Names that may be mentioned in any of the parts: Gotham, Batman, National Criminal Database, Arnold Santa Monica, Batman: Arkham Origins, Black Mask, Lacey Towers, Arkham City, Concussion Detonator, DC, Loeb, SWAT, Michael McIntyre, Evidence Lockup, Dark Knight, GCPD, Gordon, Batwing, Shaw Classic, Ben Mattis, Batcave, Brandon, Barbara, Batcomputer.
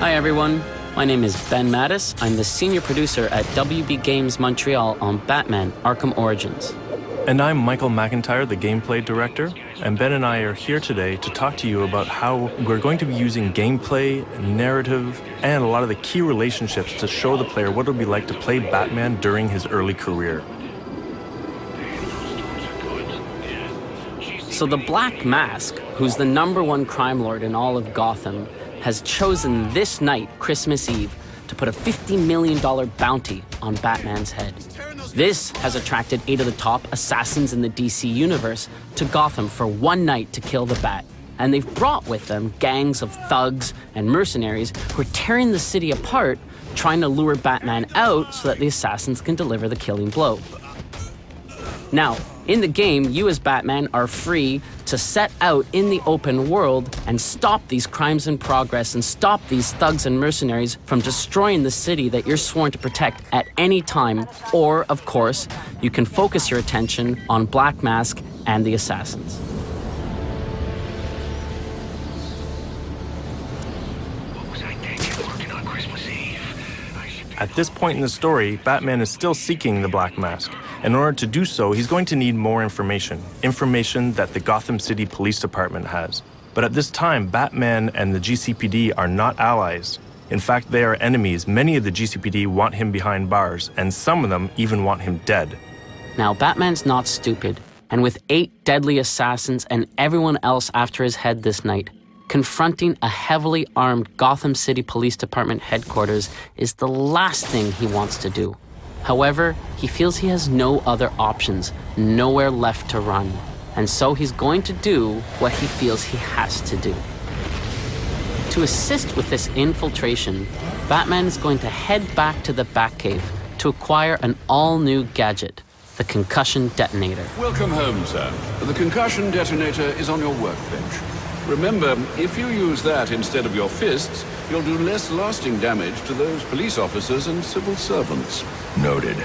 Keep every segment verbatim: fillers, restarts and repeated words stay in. Hi everyone, my name is Ben Mattis. I'm the senior producer at W B Games Montreal on Batman: Arkham Origins. And I'm Michael McIntyre, the gameplay director, and Ben and I are here today to talk to you about how we're going to be using gameplay, narrative, and a lot of the key relationships to show the player what it would be like to play Batman during his early career. So the Black Mask, who's the number one crime lord in all of Gotham, has chosen this night, Christmas Eve, to put a fifty million dollar bounty on Batman's head. This has attracted eight of the top assassins in the D C universe to Gotham for one night to kill the Bat. And they've brought with them gangs of thugs and mercenaries who are tearing the city apart, trying to lure Batman out so that the assassins can deliver the killing blow. Now, in the game, you as Batman are free to set out in the open world and stop these crimes in progress and stop these thugs and mercenaries from destroying the city that you're sworn to protect at any time. Or, of course, you can focus your attention on Black Mask and the assassins. At this point in the story, Batman is still seeking the Black Mask. In order to do so, he's going to need more information, information that the Gotham City Police Department has. But at this time, Batman and the G C P D are not allies. In fact, they are enemies. Many of the G C P D want him behind bars, and some of them even want him dead. Now, Batman's not stupid, and with eight deadly assassins and everyone else after his head this night, confronting a heavily armed Gotham City Police Department headquarters is the last thing he wants to do. However, he feels he has no other options, nowhere left to run. And so he's going to do what he feels he has to do. To assist with this infiltration, Batman is going to head back to the Batcave to acquire an all-new gadget, the Concussion Detonator. Welcome home, sir. The Concussion Detonator is on your workbench. Remember, if you use that instead of your fists, you'll do less lasting damage to those police officers and civil servants. Noted.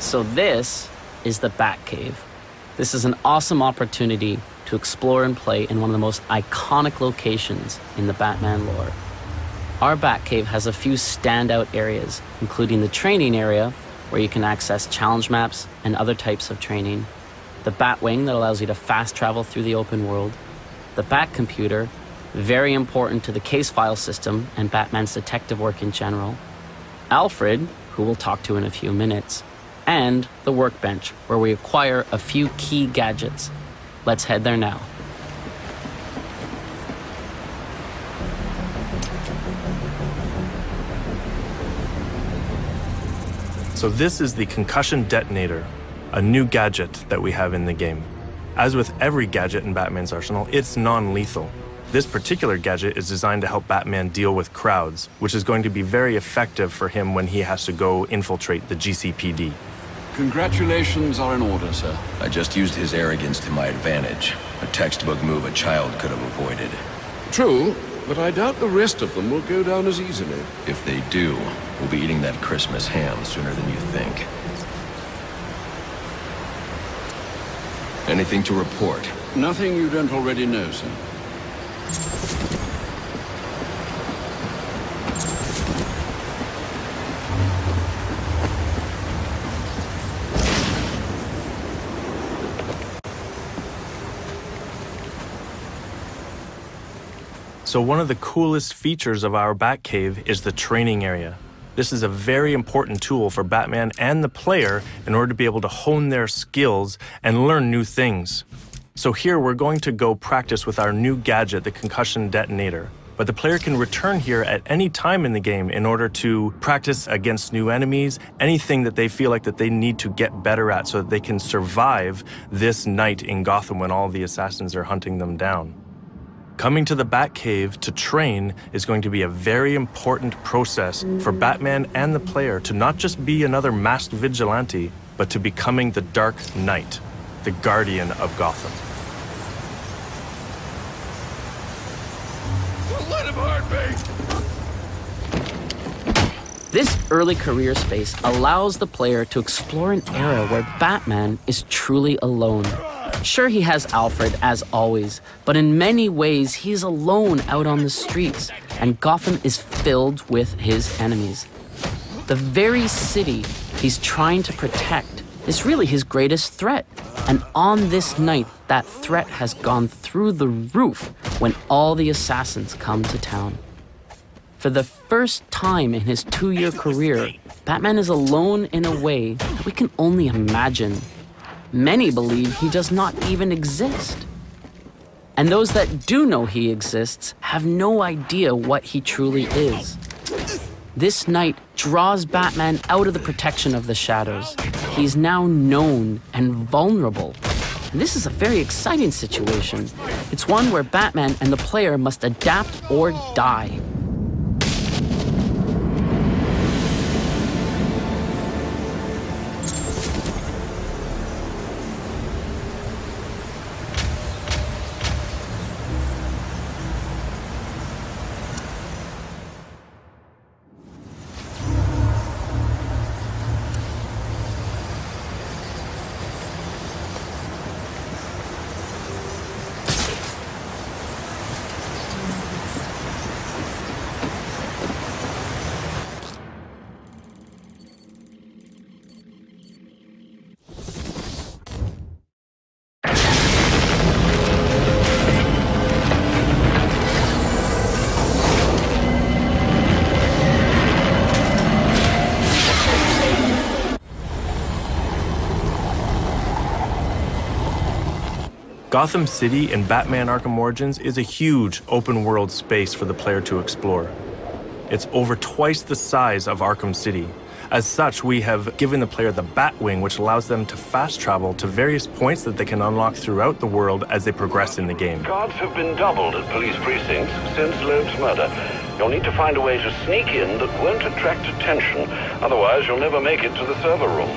So this is the Batcave. This is an awesome opportunity to explore and play in one of the most iconic locations in the Batman lore. Our Batcave has a few standout areas, including the training area, where you can access challenge maps and other types of training, the Batwing that allows you to fast travel through the open world, the Batcomputer, very important to the case file system and Batman's detective work in general, Alfred, who we'll talk to in a few minutes, and the workbench, where we acquire a few key gadgets. Let's head there now. So this is the Concussion Detonator, a new gadget that we have in the game. As with every gadget in Batman's arsenal, it's non-lethal. This particular gadget is designed to help Batman deal with crowds, which is going to be very effective for him when he has to go infiltrate the G C P D. Congratulations are in order, sir. I just used his arrogance to my advantage, a textbook move a child could have avoided. True, but I doubt the rest of them will go down as easily. If they do, we'll be eating that Christmas ham sooner than you think. Anything to report? Nothing you don't already know, sir. So one of the coolest features of our Batcave is the training area. This is a very important tool for Batman and the player in order to be able to hone their skills and learn new things. So here we're going to go practice with our new gadget, the Concussion Detonator. But the player can return here at any time in the game in order to practice against new enemies, anything that they feel like that they need to get better at so that they can survive this night in Gotham when all the assassins are hunting them down. Coming to the Batcave to train is going to be a very important process for Batman and the player to not just be another masked vigilante, but to becoming the Dark Knight, the guardian of Gotham. Don't let him hurt me! This early career space allows the player to explore an era where Batman is truly alone. Sure, he has Alfred, as always, but in many ways, he's alone out on the streets, and Gotham is filled with his enemies. The very city he's trying to protect is really his greatest threat, and on this night, that threat has gone through the roof when all the assassins come to town. For the first time in his two-year career, Batman is alone in a way that we can only imagine. Many believe he does not even exist. And those that do know he exists have no idea what he truly is. This night draws Batman out of the protection of the shadows. He's now known and vulnerable. And this is a very exciting situation. It's one where Batman and the player must adapt or die. Gotham City in Batman: Arkham Origins is a huge open-world space for the player to explore. It's over twice the size of Arkham City. As such, we have given the player the Batwing, which allows them to fast travel to various points that they can unlock throughout the world as they progress in the game. Guards have been doubled at police precincts since Loeb's murder. You'll need to find a way to sneak in that won't attract attention, otherwise you'll never make it to the server room.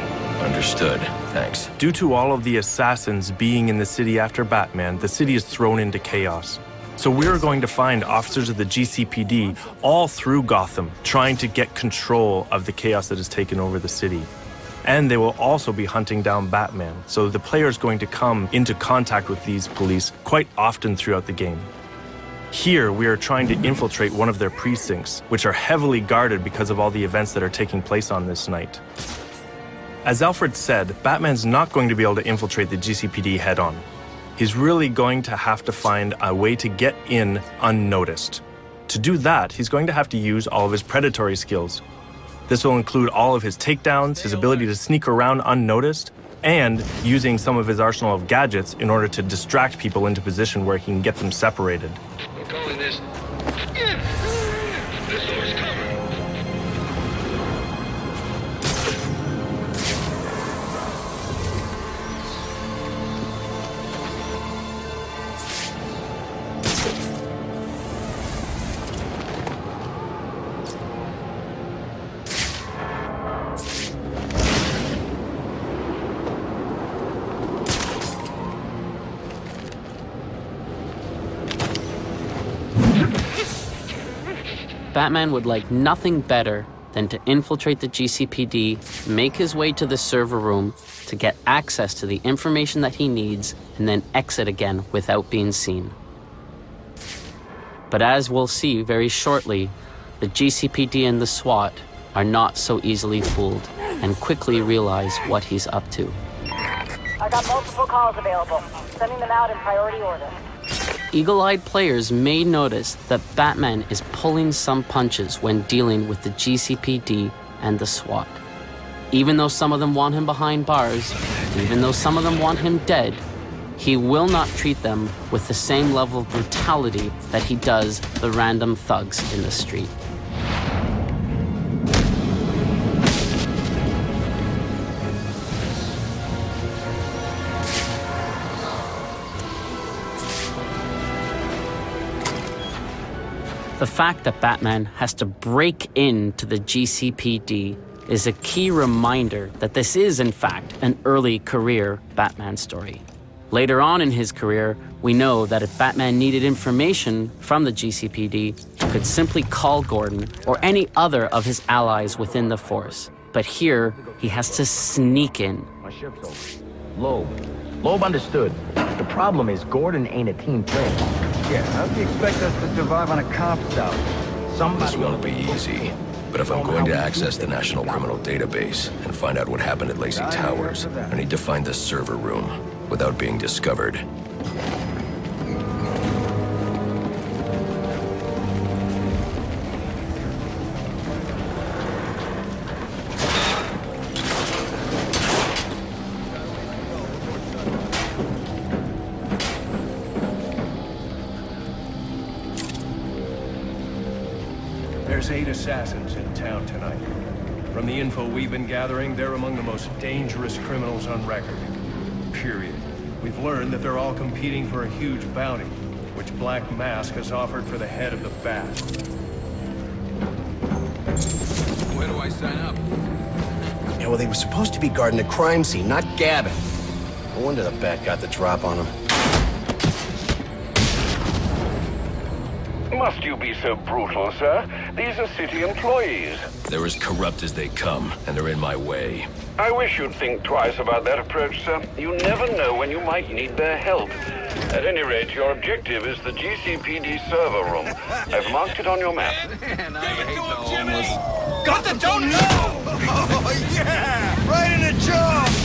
Understood. Thanks. Due to all of the assassins being in the city after Batman, the city is thrown into chaos. So we're going to find officers of the G C P D all through Gotham, trying to get control of the chaos that has taken over the city. And they will also be hunting down Batman. So the player is going to come into contact with these police quite often throughout the game. Here, we are trying to infiltrate one of their precincts, which are heavily guarded because of all the events that are taking place on this night. As Alfred said, Batman's not going to be able to infiltrate the G C P D head-on. He's really going to have to find a way to get in unnoticed. To do that, he's going to have to use all of his predatory skills. This will include all of his takedowns, his ability to sneak around unnoticed, and using some of his arsenal of gadgets in order to distract people into position where he can get them separated. We're calling this... Batman would like nothing better than to infiltrate the G C P D, make his way to the server room to get access to the information that he needs, and then exit again without being seen. But as we'll see very shortly, the G C P D and the SWAT are not so easily fooled and quickly realize what he's up to. I got multiple calls available. Sending them out in priority order. Eagle-eyed players may notice that Batman is pulling some punches when dealing with the G C P D and the SWAT. Even though some of them want him behind bars, even though some of them want him dead, he will not treat them with the same level of brutality that he does the random thugs in the street. The fact that Batman has to break into the G C P D is a key reminder that this is, in fact, an early career Batman story. Later on in his career, we know that if Batman needed information from the G C P D, he could simply call Gordon or any other of his allies within the force. But here, he has to sneak in. Loeb. Loeb understood. The problem is Gordon ain't a team player. Yeah, how do you expect us to survive on a cop stop? Somebody this won't be easy. But if I'm going to access the National Criminal Database and find out what happened at Lacey Towers, I need to find the server room without being discovered. There's eight assassins in town tonight. From the info we've been gathering, they're among the most dangerous criminals on record. Period. We've learned that they're all competing for a huge bounty, which Black Mask has offered for the head of the Bat. Where do I sign up? Yeah, well, they were supposed to be guarding the crime scene, not gabbing. No wonder the Bat got the drop on him. Must you be so brutal, sir? These are city employees. They're as corrupt as they come, and they're in my way. I wish you'd think twice about that approach, sir. You never know when you might need their help. At any rate, your objective is the G C P D server room. I've marked it on your map. Man, I hate the homeless. Got the donut! Oh, yeah! Right in the jaw!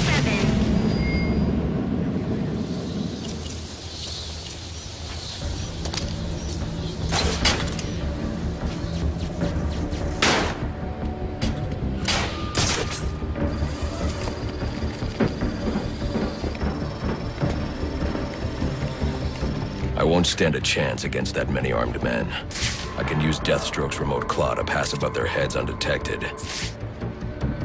I won't stand a chance against that many armed men. I can use Deathstroke's remote claw to pass above their heads undetected.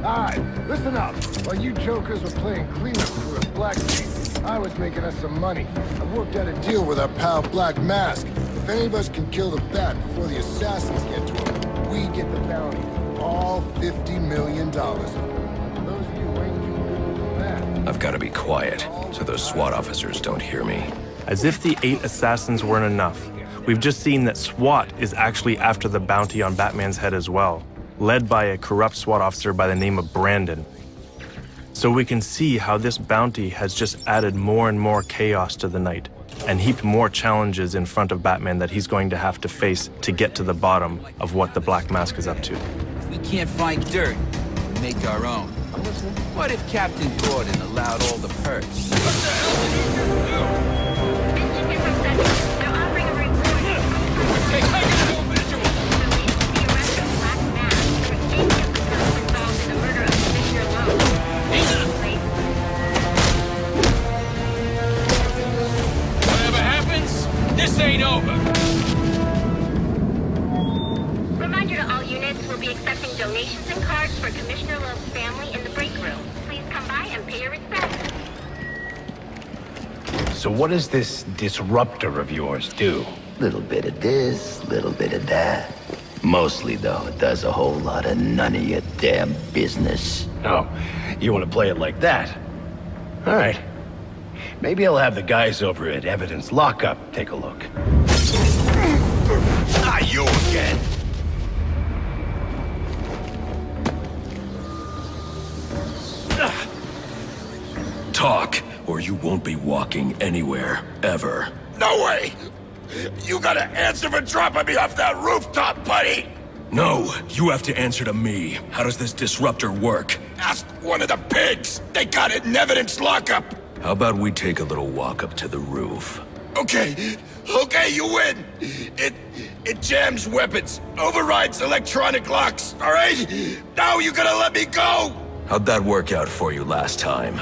Aye, listen up. While you jokers were playing cleanup for a black team, I was making us some money. I've worked out a deal with our pal Black Mask. If any of us can kill the Bat before the assassins get to him, we get the bounty. All fifty million dollars. Those of you ain't too good with that. I've got to be quiet, so those SWAT officers don't hear me. As if the eight assassins weren't enough, we've just seen that SWAT is actually after the bounty on Batman's head as well, led by a corrupt SWAT officer by the name of Brandon. So we can see how this bounty has just added more and more chaos to the night, and heaped more challenges in front of Batman that he's going to have to face to get to the bottom of what the Black Mask is up to. If we can't find dirt, we make our own. What if Captain Gordon allowed all the perks? What the hell did he do? Whatever happens, this ain't over. Reminder to all units, we'll be accepting donations and cards for Commissioner Loeb's family in the break room. Please come by and pay your respects. So what does this disruptor of yours do? Little bit of this, little bit of that. Mostly, though, it does a whole lot of none of your damn business. Oh, you want to play it like that? All right. Maybe I'll have the guys over at Evidence Lockup take a look. Not you again! Talk, or you won't be walking anywhere, ever. No way! You gotta answer for dropping me off that rooftop, buddy! No, you have to answer to me. How does this disruptor work? Ask one of the pigs! They got it in Evidence Lockup! How about we take a little walk up to the roof? Okay, okay, you win! It... it jams weapons, overrides electronic locks, alright? Now you gotta let me go! How'd that work out for you last time?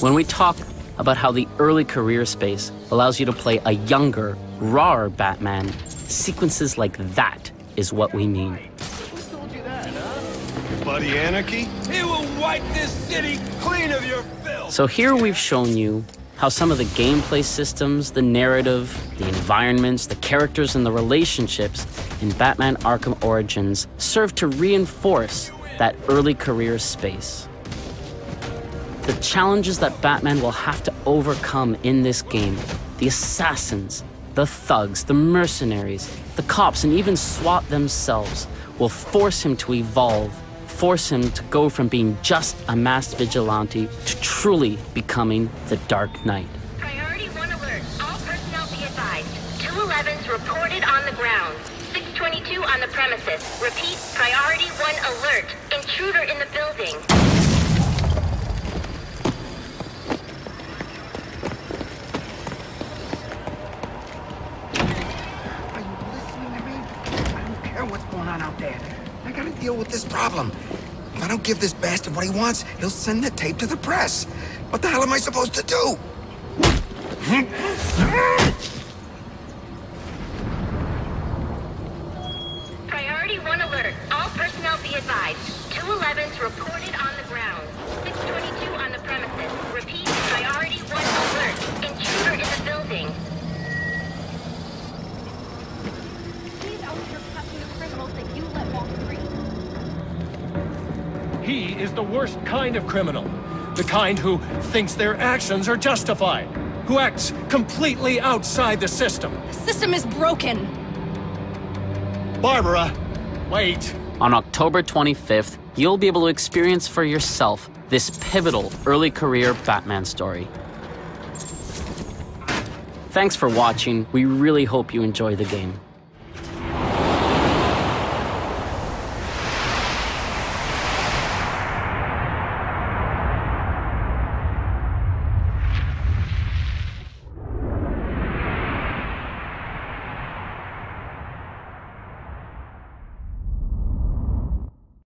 When we talk about how the early career space allows you to play a younger, rawer Batman, sequences like that is what we mean. Who told you that, huh? Bloody anarchy? He will wipe this city clean of your filth! So here we've shown you how some of the gameplay systems, the narrative, the environments, the characters, and the relationships in Batman: Arkham Origins serve to reinforce that early career space. The challenges that Batman will have to overcome in this game, the assassins, the thugs, the mercenaries, the cops, and even SWAT themselves will force him to evolve, force him to go from being just a masked vigilante to truly becoming the Dark Knight. Priority one alert. All personnel be advised. two elevens reported on the ground. six twenty-two on the premises. Repeat, priority one alert. Intruder in the building. With this problem. If I don't give this bastard what he wants, he'll send the tape to the press. What the hell am I supposed to do? Priority one alert. All personnel be advised. two elevens reported on the ground. six twenty-two on the premises. Repeat, priority one alert. Intruder in the building. Please own your fucking criminals that you let walk free. He is the worst kind of criminal. The kind who thinks their actions are justified. Who acts completely outside the system. The system is broken. Barbara, wait. On October twenty-fifth, you'll be able to experience for yourself this pivotal early career Batman story. Thanks for watching. We really hope you enjoy the game.